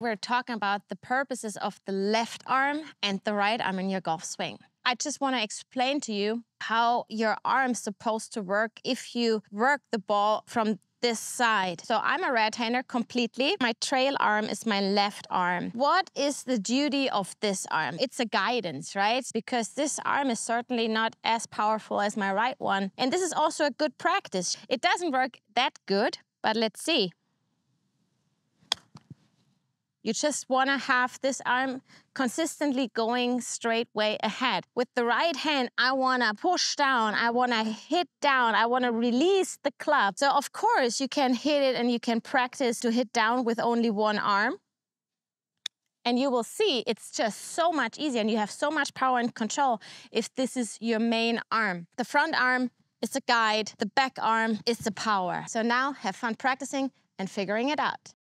We're talking about the purposes of the left arm and the right arm in your golf swing. I just want to explain to you how your arm's supposed to work if you work the ball from this side. So I'm a right-hander completely. My trail arm is my left arm. What is the duty of this arm? It's a guidance, right? Because this arm is certainly not as powerful as my right one. And this is also a good practice. It doesn't work that good, but let's see. You just want to have this arm consistently going straight way ahead. With the right hand, I want to push down, I want to hit down, I want to release the club. So of course you can hit it and you can practice to hit down with only one arm. And you will see it's just so much easier and you have so much power and control if this is your main arm. The front arm is the guide, the back arm is the power. So now have fun practicing and figuring it out.